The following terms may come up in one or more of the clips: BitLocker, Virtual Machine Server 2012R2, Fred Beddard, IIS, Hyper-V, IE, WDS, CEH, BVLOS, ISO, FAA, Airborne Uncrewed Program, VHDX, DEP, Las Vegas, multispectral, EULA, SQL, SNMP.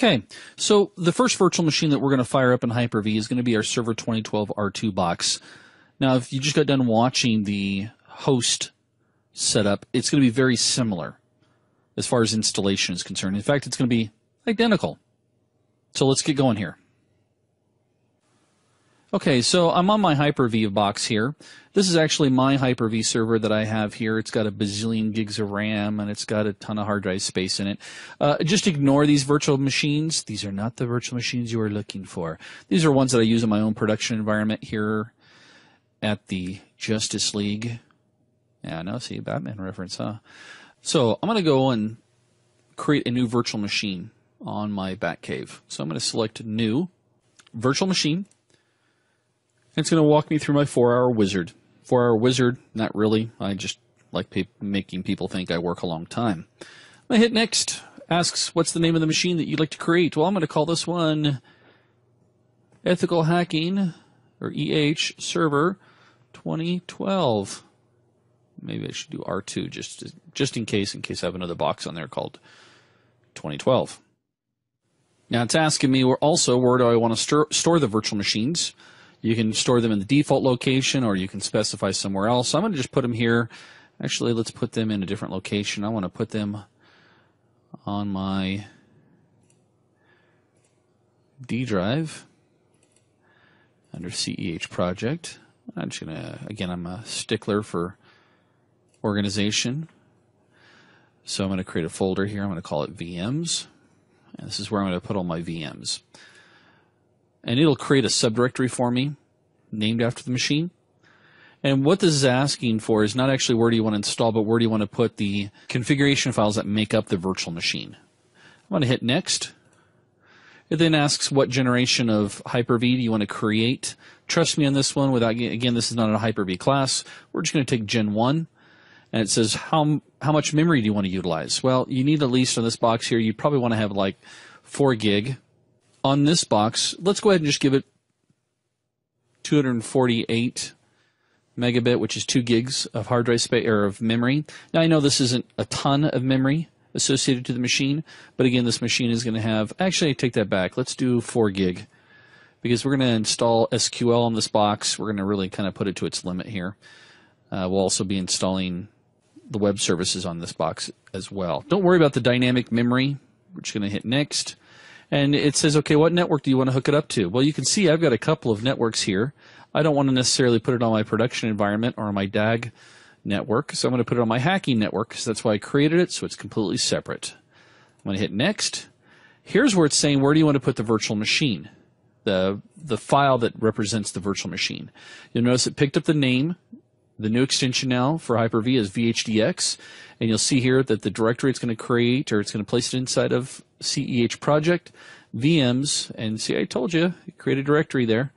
Okay, so the first virtual machine that we're going to fire up in Hyper-V is going to be our Server 2012R2 box. Now, if you just got done watching the host setup, it's going to be very similar as far as installation is concerned. In fact, it's going to be identical. So let's get going here. Okay, so I'm on my Hyper-V box here. This is actually my Hyper-V server that I have here. It's got a bazillion gigs of RAM, and it's got a ton of hard drive space in it. Just ignore these virtual machines. These are not the virtual machines you are looking for. These are ones that I use in my own production environment here at the Justice League. Yeah, no, see, Batman reference, huh? So I'm going to go and create a new virtual machine on my Batcave. So I'm going to select New, Virtual Machine. It's going to walk me through my 4-hour wizard. 4-hour wizard, not really. I just like making people think I work a long time. I hit next. Asks, what's the name of the machine that you'd like to create? Well, I'm going to call this one Ethical Hacking, or EH, Server 2012. Maybe I should do R2 just in case I have another box on there called 2012. Now it's asking me also where do I want to store the virtual machines. You can store them in the default location, or you can specify somewhere else. I'm going to just put them here. Actually, let's put them in a different location. I want to put them on my D drive under CEH project. I'm just going to, again, I'm a stickler for organization. So I'm going to create a folder here. I'm going to call it VMs. And this is where I'm going to put all my VMs. And it'll create a subdirectory for me named after the machine. And what this is asking for is not actually where do you want to install, but where do you want to put the configuration files that make up the virtual machine. I'm going to hit next. It then asks what generation of Hyper-V do you want to create. Trust me on this one, without, again, this is not a Hyper-V class. We're just going to take Gen 1. And it says how much memory do you want to utilize? Well, you need at least on this box here, you probably want to have like 4 gig. On this box, let's go ahead and just give it 248 megabit, which is 2 gigs of hard drive space or of memory. Now I know this isn't a ton of memory associated to the machine, but again, this machine is going to have. Actually, I take that back. Let's do 4 gig because we're going to install SQL on this box. We're going to really kind of put it to its limit here. We'll also be installing the web services on this box as well. Don't worry about the dynamic memory. We're just going to hit next. And it says, okay, what network do you want to hook it up to? Well, you can see I've got a couple of networks here. I don't want to necessarily put it on my production environment or on my DAG network, so I'm going to put it on my hacking network because that's why I created it, so it's completely separate. I'm going to hit next. Here's where it's saying, where do you want to put the virtual machine, the file that represents the virtual machine. You'll notice it picked up the name. The new extension now for Hyper-V is VHDX, and you'll see here that the directory it's going to create, or it's going to place it inside of CEH project, VMs, and see, I told you, it created a directory there.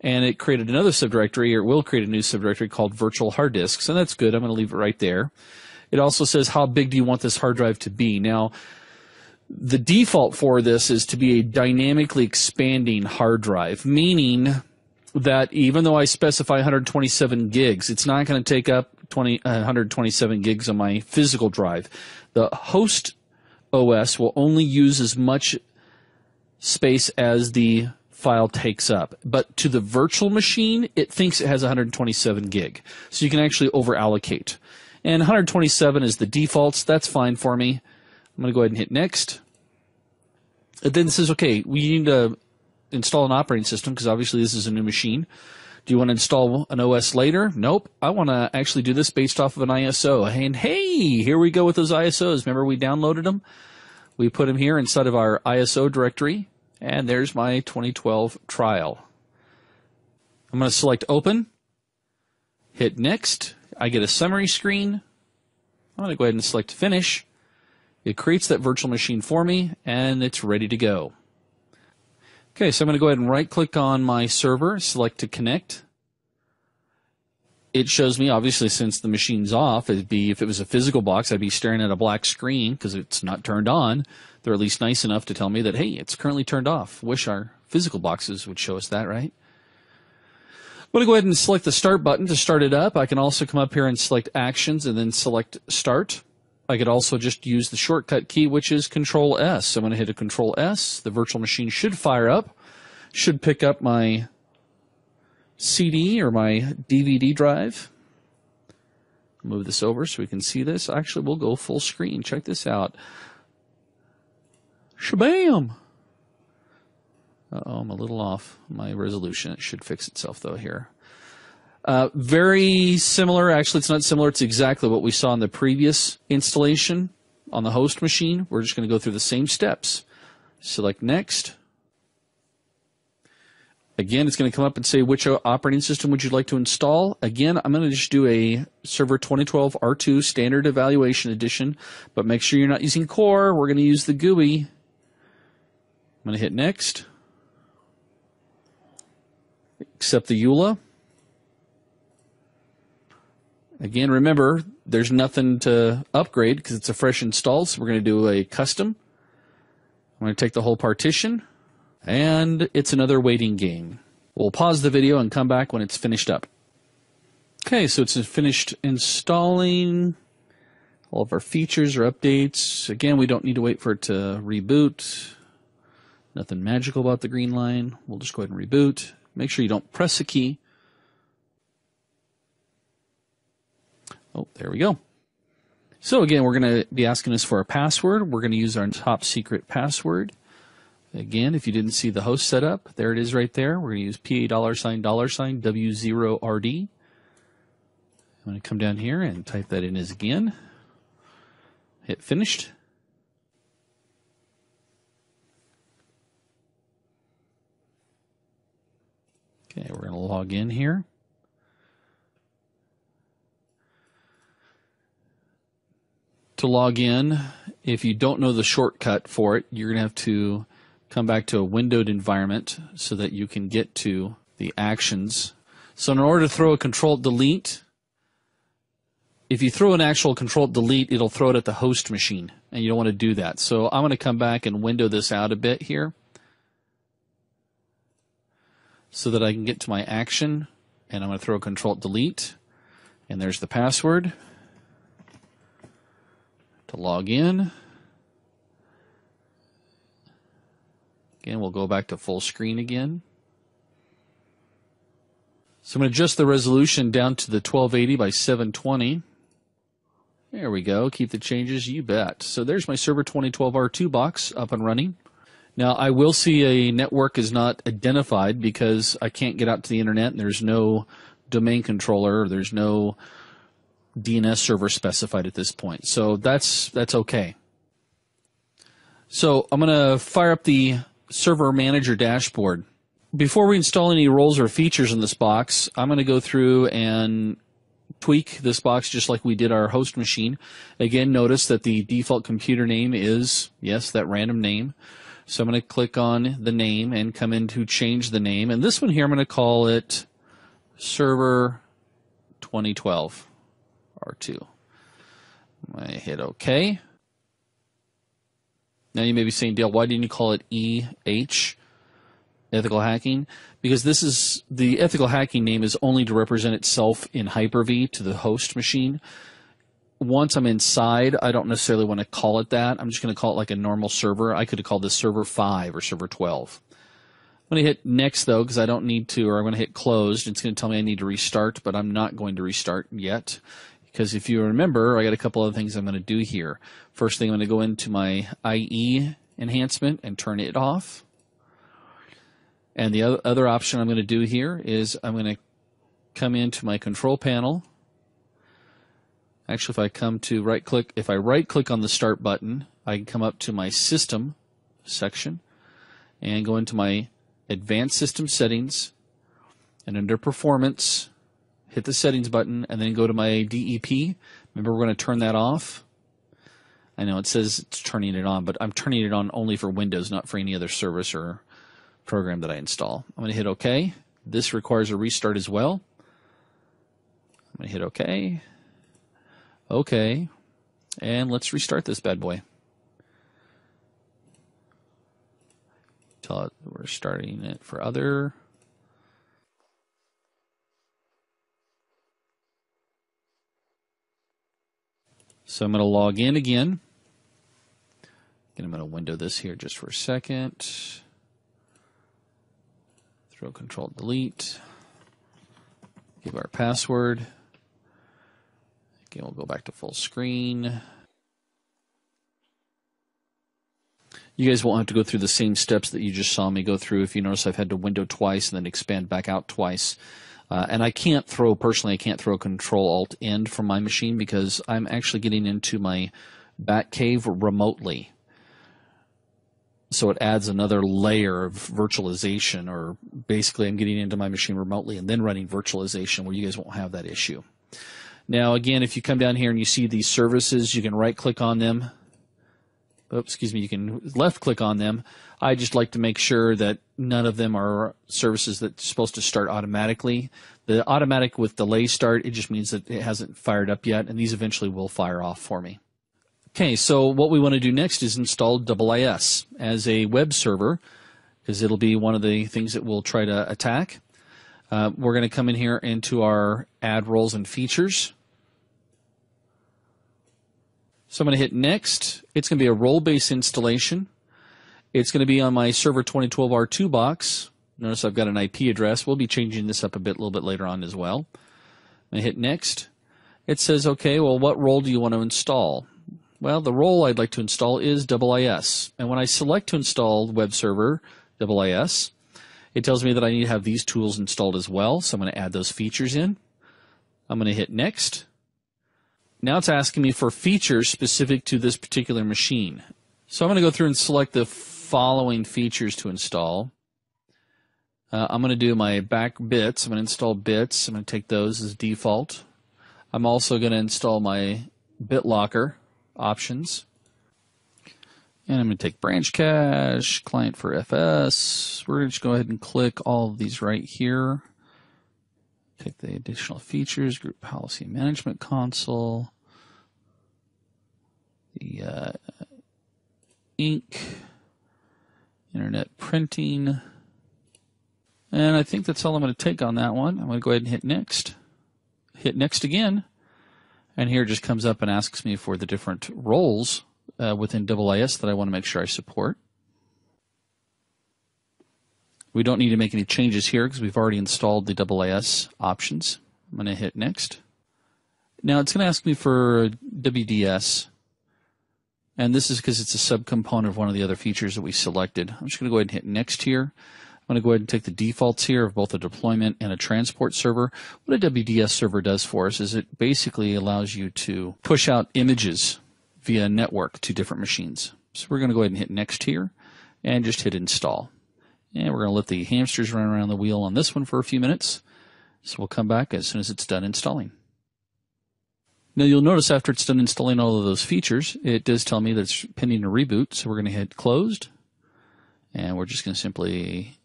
And it created another subdirectory, or it will create a new subdirectory called virtual hard disks, and that's good. I'm going to leave it right there. It also says, how big do you want this hard drive to be? Now, the default for this is to be a dynamically expanding hard drive, meaning that even though I specify 127 gigs, it's not going to take up 127 gigs on my physical drive. The host OS will only use as much space as the file takes up. But to the virtual machine, it thinks it has 127 gig. So you can actually over-allocate. And 127 is the defaults. That's fine for me. I'm going to go ahead and hit next. And then it says, okay, we need to install an operating system because obviously this is a new machine. Do you want to install an OS later? Nope. I want to actually do this based off of an ISO. And hey, here we go with those ISOs. Remember we downloaded them? We put them here inside of our ISO directory. And there's my 2012 trial. I'm going to select Open. Hit Next. I get a summary screen. I'm going to go ahead and select Finish. It creates that virtual machine for me, and it's ready to go. Okay, so I'm going to go ahead and right-click on my server, select to connect. It shows me, obviously, since the machine's off, it'd be, if it was a physical box, I'd be staring at a black screen because it's not turned on. They're at least nice enough to tell me that, hey, it's currently turned off. Wish our physical boxes would show us that, right? I'm going to go ahead and select the Start button to start it up. I can also come up here and select Actions and then select Start. I could also just use the shortcut key, which is Control S. So I'm going to hit a Control S. The virtual machine should fire up, should pick up my CD or my DVD drive. Move this over so we can see this. Actually, we'll go full screen. Check this out. Shabam! Uh-oh, I'm a little off my resolution. It should fix itself, though, here. Very similar. Actually, it's not similar. It's exactly what we saw in the previous installation on the host machine. We're just going to go through the same steps. Select Next. Again, it's going to come up and say, which operating system would you like to install? Again, I'm going to just do a Server 2012 R2 Standard Evaluation Edition, but make sure you're not using Core. We're going to use the GUI. I'm going to hit Next. Accept the EULA. Again, remember, there's nothing to upgrade because it's a fresh install, so we're going to do a custom. I'm going to take the whole partition, and it's another waiting game. We'll pause the video and come back when it's finished up. Okay, so it's finished installing. All of our features or updates. Again, we don't need to wait for it to reboot. Nothing magical about the green line. We'll just go ahead and reboot. Make sure you don't press a key. Oh, there we go. So again, we're going to be asking us for a password. We're going to use our top secret password. Again, if you didn't see the host setup, there it is right there. We're going to use $PA$$W0RD. I'm going to come down here and type that in as again. Hit finished. Okay, we're going to log in here. To log in, if you don't know the shortcut for it, you're going to have to come back to a windowed environment so that you can get to the actions. So in order to throw a Control-Delete, if you throw an actual Control-Delete, it'll throw it at the host machine, and you don't want to do that. So I'm going to come back and window this out a bit here so that I can get to my action, and I'm going to throw a Control-Delete, and there's the password. To log in. Again, we'll go back to full screen again. So I'm going to adjust the resolution down to the 1280 by 720. There we go. Keep the changes, you bet. So there's my Server 2012 R2 box up and running. Now, I will see a network is not identified because I can't get out to the internet and there's no domain controller, or there's no DNS server specified at this point. So that's okay. So I'm going to fire up the Server Manager dashboard. Before we install any roles or features in this box, I'm going to go through and tweak this box just like we did our host machine. Again, notice that the default computer name is, yes, that random name. So I'm going to click on the name and come in to change the name. And this one here, I'm going to call it Server 2012. R2. I hit OK. Now you may be saying, Dale, why didn't you call it EH, ethical hacking? Because this is the ethical hacking name is only to represent itself in Hyper-V to the host machine. Once I'm inside, I don't necessarily want to call it that. I'm just going to call it like a normal server. I could have called this Server 5 or Server 12. I'm going to hit Next, though, because I don't need to, or I'm going to hit Closed. It's going to tell me I need to restart, but I'm not going to restart yet. Because if you remember, I got a couple other things I'm going to do here. First thing, I'm going to go into my IE enhancement and turn it off. And the other option I'm going to do here is I'm going to come into my control panel. Actually, if I come to right-click, if I right-click on the Start button, I can come up to my System section and go into my Advanced System Settings, and under Performance, hit the settings button, and then go to my DEP. Remember, we're going to turn that off. I know it says it's turning it on, but I'm turning it on only for Windows, not for any other service or program that I install. I'm going to hit OK. This requires a restart as well. I'm going to hit OK. OK. And let's restart this bad boy. Tell it we're starting it for other. So I'm going to log in again. Again, I'm going to window this here just for a second. Throw Control Delete. Give our password. Again, we'll go back to full screen. You guys won't have to go through the same steps that you just saw me go through. If you notice, I've had to window twice and then expand back out twice. And I can't throw, personally, I can't throw Control-Alt-End from my machine because I'm actually getting into my Batcave remotely. So it adds another layer of virtualization, or basically I'm getting into my machine remotely and then running virtualization, where you guys won't have that issue. Now, again, if you come down here and you see these services, you can right-click on them. Oops, excuse me, you can left-click on them. I just like to make sure that none of them are services that's supposed to start automatically. The automatic with delay start, it just means that it hasn't fired up yet, and these eventually will fire off for me. Okay, so what we want to do next is install IIS as a web server, because it'll be one of the things that we'll try to attack. We're going to come in here into our Add Roles and Features. So I'm going to hit Next. It's going to be a role-based installation. It's going to be on my Server 2012R2 box. Notice I've got an IP address. We'll be changing this up a little bit later on as well. I hit Next. It says, okay, well, what role do you want to install? Well, the role I'd like to install is IIS. And when I select to install Web Server IIS, it tells me that I need to have these tools installed as well. So I'm going to add those features in. I'm going to hit Next. Now it's asking me for features specific to this particular machine. So I'm going to go through and select the following features to install. I'm going to do my back bits. I'm going to install bits. I'm going to take those as default. I'm also going to install my BitLocker options. And I'm going to take branch cache, client for FS. We're going to just go ahead and click all of these right here. Take the additional features, group policy management console, the ink, internet printing, and I think that's all I'm going to take on that one. I'm going to go ahead and hit Next. Hit Next again, and here it just comes up and asks me for the different roles within IIS that I want to make sure I support. We don't need to make any changes here because we've already installed the IIS options. I'm going to hit Next. Now it's going to ask me for WDS, and this is because it's a subcomponent of one of the other features that we selected. I'm just going to go ahead and hit Next here. I'm going to go ahead and take the defaults here of both a deployment and a transport server. What a WDS server does for us is it basically allows you to push out images via network to different machines. So we're going to go ahead and hit Next here and just hit Install. And we're going to let the hamsters run around the wheel on this one for a few minutes. So we'll come back as soon as it's done installing. Now you'll notice after it's done installing all of those features, it does tell me that it's pending a reboot. So we're going to hit Closed. And we're just going to simply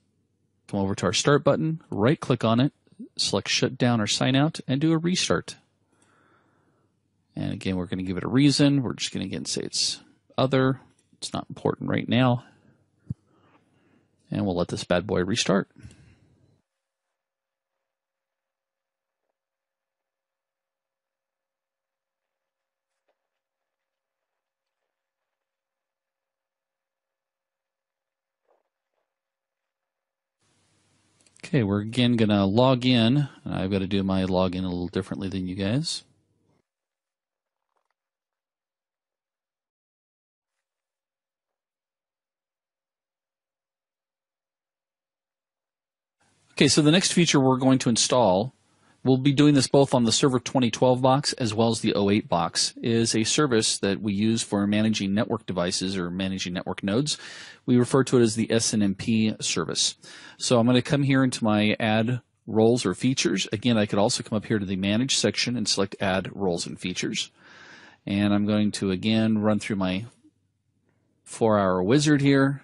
come over to our Start button, right-click on it, select Shut Down or Sign Out, and do a restart. And again, we're going to give it a reason. We're just going to again say it's other. It's not important right now. And we'll let this bad boy restart. Okay, we're again going to log in. I've got to do my login a little differently than you guys. Okay, so the next feature we're going to install, we'll be doing this both on the Server 2012 box as well as the 08 box, is a service that we use for managing network devices or managing network nodes. We refer to it as the SNMP service. So I'm going to come here into my Add Roles or Features. Again, I could also come up here to the Manage section and select Add Roles and Features. And I'm going to, again, run through my 4-hour wizard here.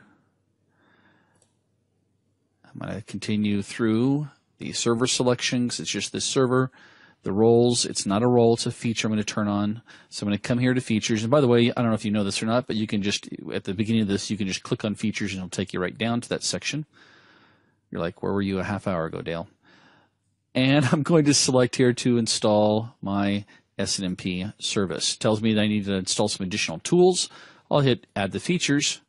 I'm going to continue through the server selections. It's just this server. The roles, it's not a role, it's a feature I'm going to turn on. So I'm going to come here to Features. And by the way, I don't know if you know this or not, but you can just, at the beginning of this, you can just click on Features and it'll take you right down to that section. You're like, where were you a half hour ago, Dale? And I'm going to select here to install my SNMP service. Tells me that I need to install some additional tools. I'll hit add the features.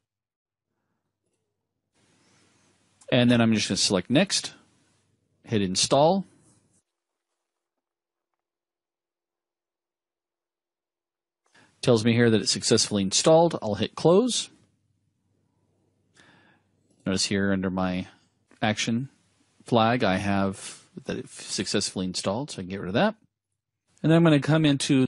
And then I'm just going to select next, hit install. Tells me here that it's successfully installed. I'll hit close. Notice here under my action flag, I have that it's successfully installed, so I can get rid of that. And then I'm going to come into